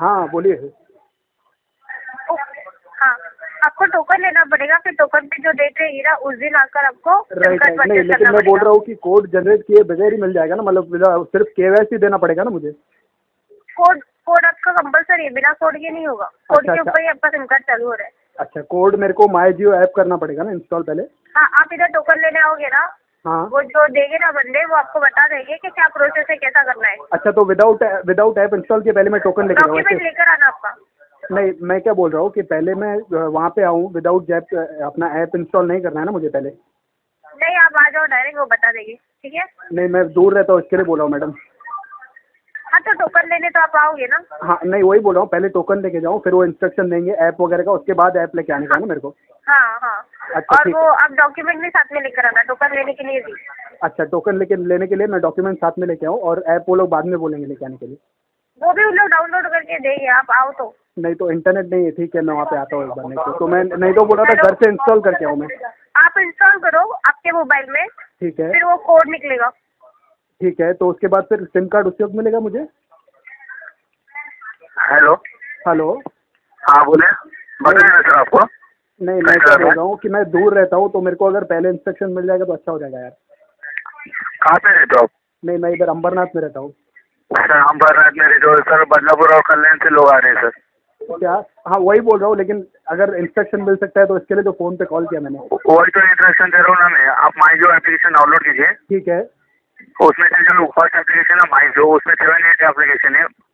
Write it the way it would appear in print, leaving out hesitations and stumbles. हाँ बोलिए। हाँ आपको टोकन लेना पड़ेगा, फिर टोकन पे जो डेट रहेगा उस दिन आकर आपको राइट। नहीं लेकिन मैं बोल रहा हूँ कि कोड जनरेट किए बगैर ही मिल जाएगा ना, मतलब सिर्फ केवाईसी देना पड़ेगा ना मुझे। कोड कोड आपका कंपलसरी है, बिना कोड के नहीं होगा। कोड के ऊपर ही आपका सिम कार्ड चालू हो रहा है। अच्छा कोड मेरे को MyJio ऐप करना पड़ेगा ना इंस्टॉल पहले? हाँ आप इधर टोकन लेने आओगे ना, हाँ वो जो देंगे ना बंदे वो आपको बता देंगे कि क्या प्रोसेस है, कैसा करना है। अच्छा तो विदाउट ऐप इंस्टॉल के पहले मैं टोकन लेकर आना आपका। नहीं मैं क्या बोल रहा हूँ कि पहले मैं वहाँ पे आऊँ, विदाउट ऐप अपना ऐप इंस्टॉल नहीं करना है ना मुझे पहले। नहीं आप आ जाओ डायरेक्ट, वो बता देंगे ठीक है। नहीं मैं दूर रहता हूँ इसके लिए बोल रहा हूँ मैडम। हाँ तो टोकन लेने तो आप आओगे ना। हाँ नहीं वही बोल रहा हूँ, पहले टोकन लेके जाऊँ फिर वो इंस्ट्रक्शन देंगे ऐप वगैरह का, उसके बाद ऐप लेके आने का ना मेरे को। हाँ हाँ अच्छा, और वो आप डॉक्यूमेंट भी साथ में लेकर आना टोकन लेने के लिए भी। अच्छा टोकन लेने के लिए मैं डॉक्यूमेंट साथ में लेके आऊँ और ऐप वो लोग बाद में बोलेंगे लेके आने के लिए। वो भी उन लोग डाउनलोड करके देंगे, आप आओ तो। नहीं तो इंटरनेट नहीं है ठीक है, मैं वहाँ पे आता हूँ एक बार। नहीं तो मैं नहीं तो बोला था घर से इंस्टॉल करके आऊँ मैं। आप इंस्टॉल करो आपके मोबाइल में ठीक है, फिर वो कोड निकलेगा ठीक है। तो उसके बाद फिर सिम कार्ड उसी वक्त मिलेगा मुझे? हेलो हेलो हाँ बोले बताया सर आपको। नहीं मैं कह रहा हूँ कि मैं दूर रहता हूँ तो मेरे को अगर पहले इंस्ट्रक्शन मिल जाएगा तो अच्छा हो जाएगा यार। कहाँ पे रहते हो आप? नहीं मैं इधर अम्बरनाथ में रहता हूँ। सर अम्बरनाथ में रहते हो? सर बदलापुर और कल्याण से लोग आ रहे हैं सर क्या? हाँ वही बोल रहा हूँ, लेकिन अगर इंस्ट्रक्शन मिल सकता है तो इसके लिए तो फोन पे कॉल किया मैंने। वही तो इंस्ट्रक्शन दे रहा हूँ ना मैं। आप MyJio एप्लीकेशन डाउनलोड कीजिए ठीक है। उसमें से जो फर्स्ट एप्लीकेशन है MyJio, उसमें 7-8 एप्लीकेशन है,